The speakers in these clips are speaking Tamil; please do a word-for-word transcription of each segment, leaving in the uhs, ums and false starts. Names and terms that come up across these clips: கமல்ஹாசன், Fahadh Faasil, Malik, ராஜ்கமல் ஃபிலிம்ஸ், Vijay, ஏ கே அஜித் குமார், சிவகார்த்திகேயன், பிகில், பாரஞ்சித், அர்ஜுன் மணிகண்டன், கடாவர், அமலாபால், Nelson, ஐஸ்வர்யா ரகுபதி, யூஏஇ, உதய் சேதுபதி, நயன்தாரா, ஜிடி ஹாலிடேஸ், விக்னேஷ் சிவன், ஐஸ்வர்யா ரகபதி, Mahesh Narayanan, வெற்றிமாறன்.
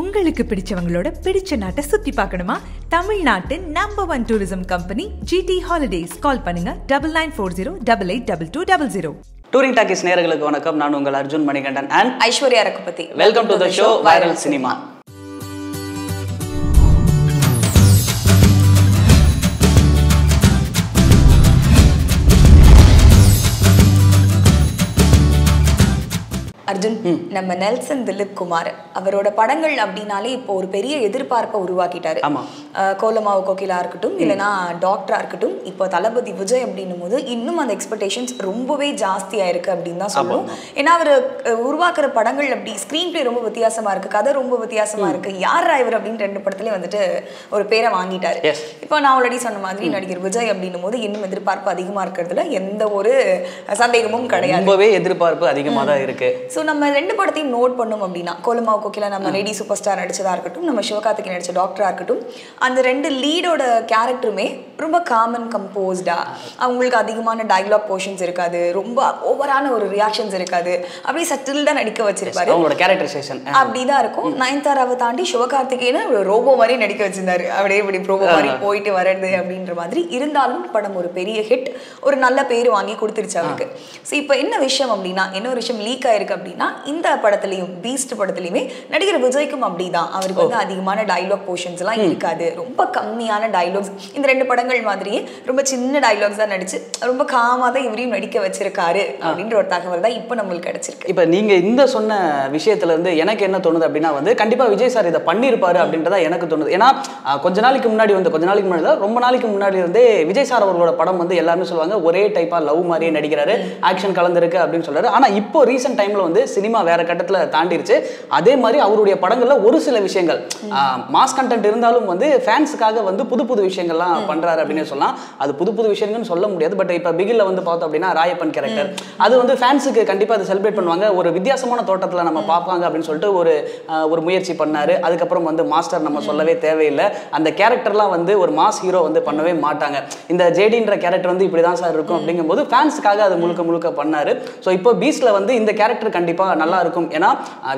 உங்களுக்கு பிடிச்சவங்களோட பிடிச்ச நாட்டை சுத்தி பார்க்கணுமா? தமிழ்நாட்டின் number one tourism company ஜிடி ஹாலிடேஸ். Call பண்ணுங்க double nine four zero double eight double two double zero. Touring talkies நேயர்களுக்கு வணக்கம். நான் உங்கள் அர்ஜுன் மணிகண்டன் and ஐஸ்வர்யா ரகபதி. Welcome to the show viral cinema. Arjun, நம்ம நெல்சன் திலீப் குமார் அவரோட படங்கள் அப்படின்னாலே இப்போ ஒரு பெரிய எதிர்பார்ப்பை உருவாக்கிட்டாரு. கோலமாவு கோகிலா இருக்கட்டும், இல்லைனா டாக்டரா இருக்கட்டும், இப்போ தளபதி விஜய் அப்படின்னும் போது இன்னும் அந்த எக்ஸ்பெக்டேஷன்ஸ் ரொம்பவே ஜாஸ்தியா இருக்கு அப்படின்னு தான் சொல்லுவோம். ஏன்னா அவர் உருவாக்குற படங்கள் அப்படி ஸ்கிரீன் பிளே ரொம்ப வித்தியாசமா இருக்கு, கதை ரொம்ப வித்தியாசமா இருக்கு. யார் ராய்வர் அப்படின்னு ரெண்டு படத்துலேயே வந்துட்டு ஒரு பேரை வாங்கிட்டாரு. இப்போ நான் ஆல்ரெடி சொன்ன மாதிரி நடிகர் விஜய் அப்படின்னும் போது இன்னும் எதிர்பார்ப்பு அதிகமா இருக்கிறதுல எந்த ஒரு சந்தேகமும் கிடையாது. ரொம்பவே எதிர்பார்ப்பு அதிகமாக தான் இருக்கு. ஸோ நம்ம ரெண்டு படத்தையும் நோட் பண்ணோம் அப்படின்னா, கோலமாவு கோகிலா நம்ம லேடி சூப்பர் ஸ்டார் நடிச்சதாக இருக்கட்டும், நம்ம சிவகார்த்திகேயன் நடித்த டாக்டராக இருக்கட்டும், அந்த ரெண்டு லீடோட கேரக்டருமே ரொம்ப காமன் கம்போஸ்டாக, அவங்களுக்கு அதிகமான டயலாக் போர்ஷன்ஸ் இருக்காது, ரொம்ப ஓவரான ஒரு ரியாக்ஷன்ஸ் இருக்காது, அப்படியே சட்டில்டாக நடிக்க வச்சிருப்பாரு. அவங்களோட கேரக்டரைசேஷன் அப்படி தான் இருக்கும். நயன்தாராவை தாண்டி சிவகார்த்திகேயனை ஒரு ரோபோ மாதிரி நடிக்க வச்சிருந்தாரு. அப்படியே இப்படி ரோபோ மாதிரி போயிட்டு வர்றது அப்படின்ற மாதிரி இருந்தாலும் படம் ஒரு பெரிய ஹிட், ஒரு நல்ல பேர் வாங்கி கொடுத்துருச்சு அவருக்கு. ஸோ இப்போ என்ன விஷயம் அப்படின்னா, என்ன ஒரு விஷயம் லீக் ஆயிருக்கு அப்படின்னா, இந்த படத்துலையும் பீஸ்ட் படத்துலையுமே நடிகர் விஜய்க்கும் அப்படிதான். அவருக்கு வந்து அதிகமான டைலாக் போர்ஷன்ஸ் எல்லாம் இருக்காது, ரொம்ப கம்மியான டைலாக்ஸ். இந்த ரெண்டு படங்கள் மாதிரியே ரொம்ப சின்ன டைலாக்ஸ் தான் நடிச்சு ரொம்ப காமா தான் இவரையும் நடிக்க வச்சிருக்காரு அப்படின்ற ஒரு தகவல் தான் இப்போ நம்மளுக்கு கிடைச்சிருக்கு. இப்போ நீங்க இந்த சொன்ன விஷயத்துல இருந்து எனக்கு என்ன தோணுது அப்படின்னா, வந்து கண்டிப்பா விஜய் சார் இதை பண்ணியிருப்பாரு அப்படின்றதா எனக்கு தோணுது. ஏன்னா கொஞ்ச நாளைக்கு முன்னாடி வந்து கொஞ்ச நாளைக்கு முன்னாடி ரொம்ப நாளைக்கு முன்னாடி வந்து விஜய் சார் அவர்களோட படம் வந்து எல்லாருமே சொல்லுவாங்க ஒரே டைப்பா லவ் மாதிரியே நடிக்கிறாரு, ஆக்ஷன் கலந்துருக்கு அப்படின்னு சொல்றாரு. ஆனா இப்போ ரீசெண்ட் டைம்ல வந்து சினிமா வேற கட்டத்துல தாண்டிருச்சு. அதே மாதிரி அவருடைய படங்கள்ல ஒரு சில விஷயங்கள் மாஸ் கண்டென்ட் இருந்தாலும் வந்து ஃபேன்ஸுக்காக வந்து புது புது விஷயங்கள்லாம் பண்றாரு அப்படின்னு சொல்லலாம். அது புது புது விஷயங்கள்னு சொல்ல முடியாது. பட் இப்போ பிகில்ல வந்து பார்த்தோம் அப்படின்னா ராயப்பன் கேரக்டர், அது வந்து ஃபேன்ஸுக்கு கண்டிப்பா அதை செலிப்ரேட் பண்ணுவாங்க, ஒரு வித்தியாசமான தோட்டத்துல நம்ம பார்ப்பாங்க அப்படின்னு சொல்லிட்டு ஒரு ஒரு முயற்சி பண்ணாரு. அதுக்கப்புறம் வந்து மாஸ்டர் நம்ம சொல்லவே தேவையில்லை, அந்த கேரக்டர்லாம் வந்து ஒரு மாஸ் ஹீரோ வந்து பண்ணவே மாட்டாங்க. இந்த ஜேடின்ற கேரக்டர் வந்து இப்படிதான் சார் இருக்கும் அப்படிங்கும் போது ஃபேன்ஸுக்காக அது முழுக்க முழுக்க பண்ணாரு. ஸோ இப்போ பீஸ்ட்ல வந்து இந்த கேரக்டர் கண்டிப்பா நல்லா இருக்கும். ஏன்னா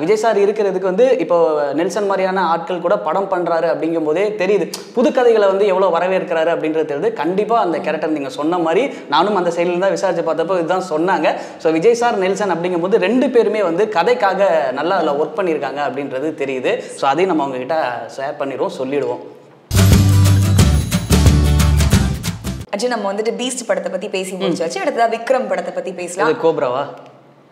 விஜய் சார் இருக்கிறதுக்கு வந்து இப்போ நெல்சன் மாதிரியான ஆட்கள் கூட படம் பண்றாரு அப்படிங்கும் போதே தெரியுது, புது கதைகளை வந்து எவ்வளவு வரவேற்கிறாரு அப்படின்றது தெரியுது. கண்டிப்பா அந்த கேரக்டர் நீங்க சொன்ன மாதிரி நானும் அந்த சைட்ல தான் விசாரிச்சு பார்த்தப்போ இதுதான் சொன்னாங்க. ஸோ விஜய் சார் நெல்சன் அப்படிங்கும் போது ரெண்டு பேருமே வந்து கதைக்காக நல்லா அதில் ஒர்க் பண்ணியிருக்காங்க அப்படின்றது தெரியுது. ஸோ அதையும் நம்ம அவங்க கிட்ட ஷேர் பண்ணிடுவோம், சொல்லிடுவோம். அஜய், நம்ம வந்துட்டு பீஸ்ட் படத்தை பத்தி பேசி முடிச்சாச்சு. அடுத்ததான் விக்ரம் படத்தை பத்தி பேசலாம். கோப்ராவா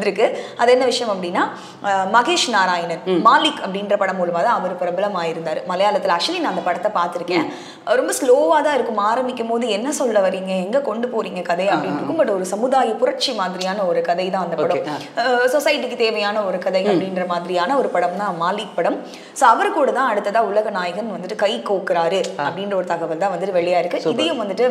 இருக்கு. அது என்ன விஷயம் அப்படின்னா, மகேஷ் நாராயணன் மாலிக் அப்படின்ற படம் மூலமா தான் அவர் பிரபலம் ஆயிருந்தாரு மலையாளத்துல. ஆக்சுவலி நான் அந்த படத்தை பார்த்திருக்கேன். ரொம்ப ஸ்லோவா தான் இருக்கும். ஆரம்பிக்கும் போது என்ன சொல்ல வரீங்க, எங்க கொண்டு போறீங்க கதை அப்படின்னு இருக்கும். பட் ஒரு சமுதாய புரட்சி மாதிரியான ஒரு கதை தான் அந்த படம், சொசைட்டிக்கு தேவையான ஒரு கதை அப்படின்ற மாதிரியான ஒரு படம் தான் மாலிக் படம். சோ அவர் கூட தான் அடுத்ததா உலக நாயகன் வந்துட்டு கை கோக்குறாரு அப்படின்ற ஒரு தகவல் தான் வந்துட்டு வெளியா இருக்கு. இதையும் வந்துட்டு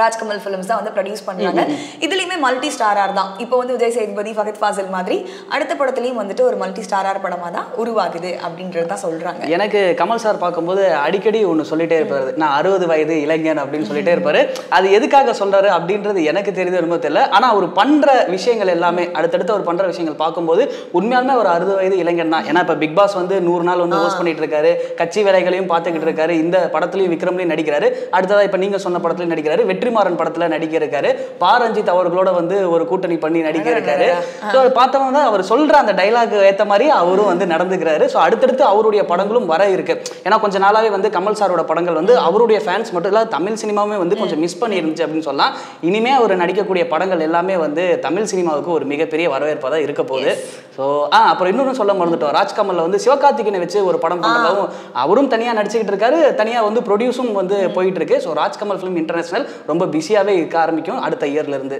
ராஜ்கமல் ஃபிலிம்ஸ் தான் வந்து ப்ரொடியூஸ் பண்ணுறாங்க. இதுலேயுமே மல்டி ஸ்டாரார் தான். இப்போ வந்து உதய் சேதுபதி, ஃபஹத் ஃபாசில் மாதிரி அடுத்த படத்துலையும் வந்துட்டு ஒரு மல்டி ஸ்டாரார் படமாக தான் உருவாகுது அப்படின்றது தான் சொல்கிறாங்க. எனக்கு கமல் சார் பார்க்கும்போது அடிக்கடி ஒன்று சொல்லிட்டே இருப்பாரு, நான் அறுபது வயது இளைஞன் அப்படின்னு சொல்லிட்டே இருப்பாரு. அது எதுக்காக சொல்கிறாரு அப்படின்றது எனக்கு தெரியுது ரொம்ப தெரியல. ஆனால் அவர் பண்ணுற விஷயங்கள் எல்லாமே அடுத்தடுத்து அவர் பண்ணுற விஷயங்கள் பார்க்கும்போது உண்மையாலுமே ஒரு அறுபது வயது இளைஞன் தான். ஏன்னா இப்போ பிக் பாஸ் வந்து நூறு நாள் வந்து ஹோஸ்ட் பண்ணிட்டு இருக்காரு, கட்சி வேலைகளையும் பார்த்துக்கிட்டு இருக்காரு, இந்த படத்துலையும் விக்ரம்லையும் நடிக்கிறாரு, அடுத்ததாக இப்போ நீங்கள் சொன்ன படத்துலையும் நடிக்கிறாரு, வெற்றிமாறன் படத்துல நடிக்க இருக்காரு, பாரஞ்சித் அவர்களோட வந்து ஒரு கூட்டணி பண்ணி நடிக்க இருக்காரு. பார்த்தவங்க அவர் சொல்ற அந்த டைலாக் ஏற்ற மாதிரி அவரும் வந்து நடந்துக்கிறாரு. ஸோ அடுத்தடுத்து அவருடைய படங்களும் வர இருக்கு. ஏன்னா கொஞ்ச நாளாவே வந்து கமல் சாரோட படங்கள் வந்து அவருடைய ஃபேன்ஸ் மட்டும் இல்ல தமிழ் சினிமாவே வந்து கொஞ்சம் மிஸ் பண்ணி இருந்துச்சு அப்படின்னு சொல்லலாம். இனிமே அவர் நடிக்கக்கூடிய படங்கள் எல்லாமே வந்து தமிழ் சினிமாவுக்கு ஒரு மிகப்பெரிய வரவேற்பா தான் இருக்க போகுது. ஸோ ஆஹ் அப்புறம் இன்னொன்னு சொல்ல மறந்துட்டோம், ராஜ்கமல்ல வந்து சிவகார்த்திகேயனை வச்சு ஒரு படம் பண்றதாவும் அவரும் தனியா நடிச்சுக்கிட்டு இருக்காரு, தனியா வந்து ப்ரொடியூஸும் வந்து போயிட்டு இருக்கு. ஸோ ராஜ்கமல் ஃபிலிம் இன்டர்நேஷனல் ரொம்ப பிஸியாவே இருக்க ஆரம்பிக்கும் அடுத்த இயர்ல இருந்து.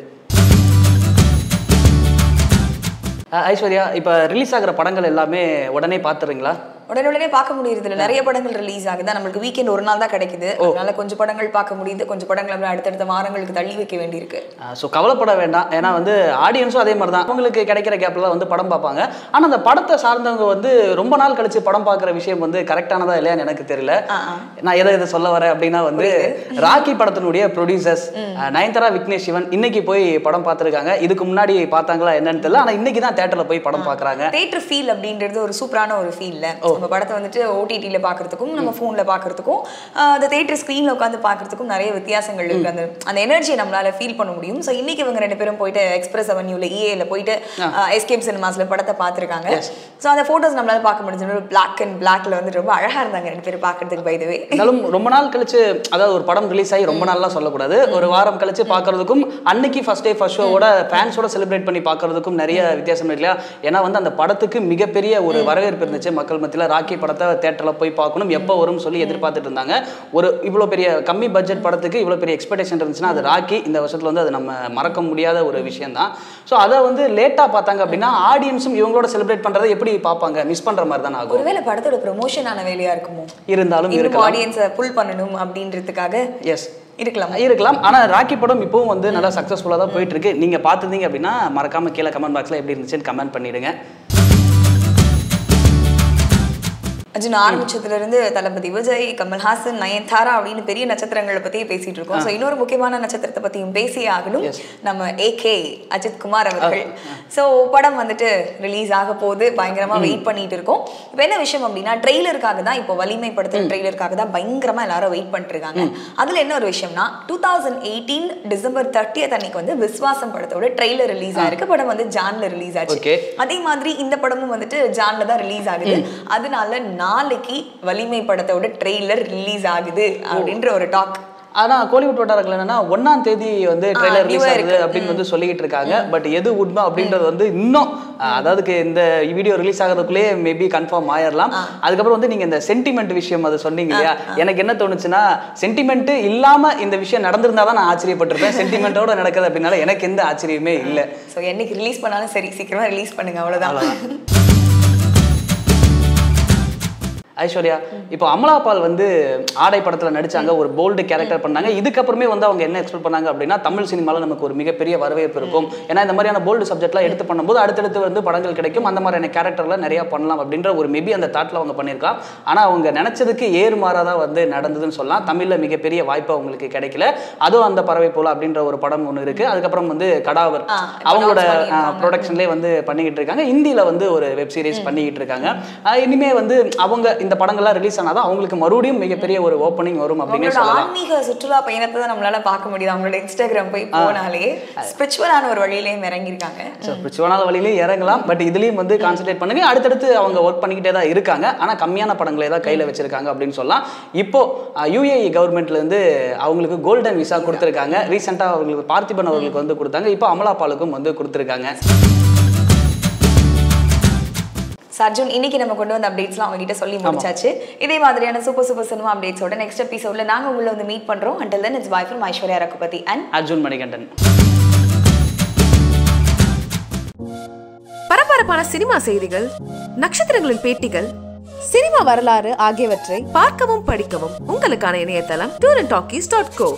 ஐஸ்வர்யா, இப்ப ரிலீஸ் ஆகிற படங்கள் எல்லாமே உடனே பாத்துறீங்களா? உடனே பார்க்க முடியுது இல்ல நிறைய படங்கள் ரிலீஸ் ஆகுது நமக்கு வீக்கெண்ட் ஒரு நாள் தான் கிடைக்குது அதனால கொஞ்சம் படங்கள் பார்க்க முடியுது கொஞ்சம் படங்களை நம்ம அடுத்த அடுத்த வாரங்களுக்கு தள்ளி வைக்க வேண்டியிருக்கு சோ கவலைப்பட வேண்டாம் ஏனா வந்து ஆடியன்ஸும் அதே மாதிரி தான் அவங்களுக்கு கிடைக்கிற கேப்ல வந்து படம் பார்ப்பாங்க ஆனா அந்த படத்தை சார்ந்தவங்க வந்து ரொம்ப நாள் கழிச்சு படம் பார்க்குற விஷயம் வந்து கரெக்ட்டானதா இல்லையான்னு எனக்கு தெரியல நான் எதை எதை சொல்ல வரேன் அப்படினா வந்து ராக்கி படத்தினுடைய ப்ரொடியூசர்ஸ் நயன்தாரா விக்னேஷ் சிவன் இன்னைக்கு போய் படம் பார்த்திருக்காங்க இதுக்கு முன்னாடி பார்த்தாங்களா என்னன்னு தெரியல ஆனா இன்னைக்கு தான் தியேட்டர்ல போய் படம் பார்க்கறாங்க தியேட்டர் ஃபீல் அப்படிங்கிறது ஒரு சூப்பரான ஒரு ஃபீல்ல நம்ம படத்தை வந்துட்டு ஓடிடில பார்க்கிறதுக்கும் நம்ம ஃபோன்ல பார்க்கிறதுக்கும் அந்த தியேட்டர் ஸ்கிரீன்ல உட்கார்ந்து பார்க்கிறதுக்கும் நிறைய வித்தியாசங்கள் இருக்கு அந்த அந்த எனர்ஜியை நம்மளால ஃபீல் பண்ண முடியும் சோ இன்னைக்கு இவங்க ரெண்டு பேரும் போய் எக்ஸ்பிரஸ் அவென்யூல ஏஏல போய் எஸ்கேப் சினிமாஸ்ல படத்தை பார்த்திருக்காங்க சோ அந்த போட்டோஸ் நம்மளால பார்க்க முடிஞ்சது black and blackல வந்து ரொம்ப அழகா இருந்தாங்க ரெண்டு பேரும் பார்க்கிறதுக்கு பை தி வே நாலும் ரொம்ப நாள் கழிச்சு அதாவது ஒரு படம் ரிலீஸ் ஆகி ரொம்ப நாள்லாம் சொல்ல கூடாது ஒரு வாரம் கழிச்சு பார்க்கிறதுக்கும் அன்னைக்கு ஃபர்ஸ்ட் டே ஃபர்ஸ்ட் ஷோவோட ஃபேன்ஸோட செலிப்ரேட் பண்ணி பார்க்கிறதுக்கும் நிறைய வித்தியாசம் இல்லையா ஏன்னா வந்து அந்த படத்துக்கு மிகப்பெரிய ஒரு வரவேற்பு இருந்துச்சு மக்கள் மத்தியில ராக்கி படத்தை தியேட்டர்ல போய் பார்க்கணும் எப்போ வரும்னு சொல்லி எதிர்பார்த்துட்டு இருந்தாங்க ஒரு இவ்வளோ பெரிய கம்மி பட்ஜெட் படத்துக்கு இவ்வளோ பெரிய எக்ஸ்பெக்டேஷன் இருந்துச்சுன்னா அது ராக்கி இந்த வருஷத்துல வந்து அது நம்ம மறக்க முடியாத ஒரு விஷயம் தான் ஸோ அதை வந்து லேட்டா பார்த்தாங்க அப்படின்னா ஆடியன்ஸும் இவங்களோட செலிப்ரேட் பண்றதை எப்படி பார்ப்பாங்க மிஸ் பண்ற மாதிரி தான் ஆகும் ஒருவேளை படத்தோட ப்ரமோஷனான வேலையா இருக்குமோ இருந்தாலும் இருக்கலாம் ஆடியன்ஸை புல் பண்ணணும் அப்படின்றதுக்காக எஸ் இருக்கலாம் இருக்கலாம் ஆனால் ராக்கி படம் இப்போவும் வந்து நல்லா சக்ஸஸ்ஃபுல்லாக தான் போயிட்டு இருக்கு நீங்கள் பார்த்துருந்தீங்க அப்படின்னா மறக்காம கீழே கமெண்ட் பாக்ஸில் எப்படி இருந்துச்சுன்னு கமெண்ட் பண்ணிடுங்க அர்ஜுன் ஆரம்பிச்சதுல இருந்து தளபதி விஜய் கமல் ஹாசன் நயன்தாரா அப்படின்னு பெரிய நட்சத்திரங்களை பத்தி பேசிட்டு இருக்கோம் ஸோ இன்னொரு முக்கியமான நட்சத்திரத்தை பத்தியும் பேசி ஆகணும் நம்ம ஏ கே அஜித் குமார் அவர்கள் ஸோ படம் வந்துட்டு ரிலீஸ் ஆக போது பயங்கரமா வெயிட் பண்ணிட்டு இருக்கோம் இப்போ என்ன விஷயம் அப்படின்னா ட்ரெய்லருக்காக தான் இப்போ வலிமைப்படுத்துற ட்ரெய்லருக்காக தான் பயங்கரமா எல்லாரும் வெயிட் பண்ணிட்டு இருக்காங்க அதுல என்ன ஒரு விஷயம்னா two thousand eighteen December thirtieth அன்னைக்கு வந்து விஸ்வாசம் படத்தோட ட்ரெய்லர் ரிலீஸ் ஆயிருக்கு படம் வந்து ஜான்ல ரிலீஸ் ஆச்சு அதே மாதிரி இந்த படமும் வந்துட்டு ஜான்ல தான் ரிலீஸ் ஆகுது அதனால நாளைக்கு வலிமை படத்தோட ட்ரெய்லர் ரிலீஸ் ஆகுது அப்படின்ற ஒரு டாக் ஆனா கோலிவுட் வட்டாரங்கள் என்னன்னா ஒன்னாம் தேதி வந்து ட்ரெய்லர் ரிலீஸ் ஆகுது அப்படின்னு வந்து சொல்லிட்டு இருக்காங்க பட் எது உண்மை அப்படின்றது வந்து இன்னும் அதாவது இந்த வீடியோ ரிலீஸ் ஆகிறதுக்குள்ளே மேபி கன்ஃபார்ம் ஆயிடலாம் அதுக்கப்புறம் வந்து நீங்க இந்த சென்டிமெண்ட் விஷயம் அது சொன்னீங்க இல்லையா எனக்கு என்ன தோணுச்சுன்னா சென்டிமெண்ட் இல்லாம இந்த விஷயம் நடந்திருந்தாதான் நான் ஆச்சரியப்பட்டிருப்பேன் சென்டிமெண்டோட நடக்குது அப்படின்னால எனக்கு எந்த ஆச்சரியமே இல்லை ஸோ என்னைக்கு ரிலீஸ் பண்ணாலும் சரி சீக்கிரமா ரிலீஸ் பண்ணுங்க அவ்வளவுதான் ஐஸ்வர்யா இப்போ அமலாபால் வந்து ஆடை படத்தில் நடிச்சாங்க ஒரு போல்டு கேரக்டர் பண்ணாங்க இதுக்கப்புறமே வந்து அவங்க என்ன எக்ஸ்பெக்ட் பண்ணாங்க அப்படின்னா தமிழ் சினிமாவில் நமக்கு ஒரு மிகப்பெரிய வரவேற்பு இருக்கும் ஏன்னா இந்த மாதிரியான போல்டு சப்ஜெக்ட்லாம் எடுத்து பண்ணும்போது அடுத்தடுத்து வந்து படங்கள் கிடைக்கும் அந்த மாதிரியான கேரக்டர்லாம் நிறையா பண்ணலாம் அப்படின்ற ஒரு மேபி அந்த தாட்டில் அவங்க பண்ணியிருக்கலாம் ஆனால் அவங்க நினச்சதுக்கு ஏறுமாறாக தான் வந்து நடந்ததுன்னு சொல்லலாம் தமிழில் மிகப்பெரிய வாய்ப்பு அவங்களுக்கு கிடைக்கல அதுவும் அந்த பறவை போல அப்படின்ற ஒரு படம் ஒன்று இருக்குது அதுக்கப்புறம் வந்து கடாவர் அவங்களோட ப்ரொடக்ஷன்லேயே வந்து பண்ணிக்கிட்டு இருக்காங்க ஹிந்தியில் வந்து ஒரு வெப் சீரிஸ் பண்ணிக்கிட்டு இருக்காங்க இனிமேல் வந்து அவங்க இந்த படங்கள்லாம் ரிலீஸ் ஆனாதான் அவங்களுக்கு மறுபடியும் மிகப்பெரிய ஒரு ஓப்பனிங் வரும் அப்படின்னு சொல்லலாம் ஆன்மீக சுற்றுலா பயணத்தை தான் நம்மளால பார்க்க முடியுது அவங்களோட இன்ஸ்டாகிராம் போய் போனாலே ஸ்பிரிச்சுவலான ஒரு வழியிலேயும் இறங்கியிருக்காங்க ஸோ ஸ்பிரிச்சுவலான வழியிலேயும் இறங்கலாம் பட் இதுலேயும் வந்து கான்சன்ட்ரேட் பண்ணி அடுத்தடுத்து அவங்க ஒர்க் பண்ணிக்கிட்டே தான் இருக்காங்க ஆனால் கம்மியான படங்களே தான் கையில் வச்சிருக்காங்க அப்படின்னு சொல்லலாம் இப்போ யூஏஇ கவர்மெண்ட்லேருந்து அவங்களுக்கு கோல்டன் விசா கொடுத்துருக்காங்க ரீசெண்டாக அவங்களுக்கு பார்த்திபன் அவர்களுக்கு வந்து கொடுத்தாங்க இப்போ அமலாபாலுக்கும் வந்து கொடுத்துருக்காங்க அர்ஜுன் இன்னைக்கு நம்ம கொண்டு வந்த அப்டேட்ஸ்லாம் அவங்க கிட்ட சொல்லி முடிச்சாச்சு இதே மாதிரியான சூப்பர் சூப்பர் சினிமா அப்டேட்ஸோட நெக்ஸ்ட் எபிசோட்ல நாங்க உங்களை வந்து மீட் பண்றோம் until then it's bye from ஐஸ்வர்யா ரகுபதி and அர்ஜுன் மணிகண்டன் பரபரப்பான சினிமா செய்திகள் நட்சத்திரங்களின் பேட்டிகள் சினிமா வரலாறு ஆகியவற்றை பார்க்கவும் படிக்கவும் உங்களுக்கான இணையதளம் tour and talkies dot go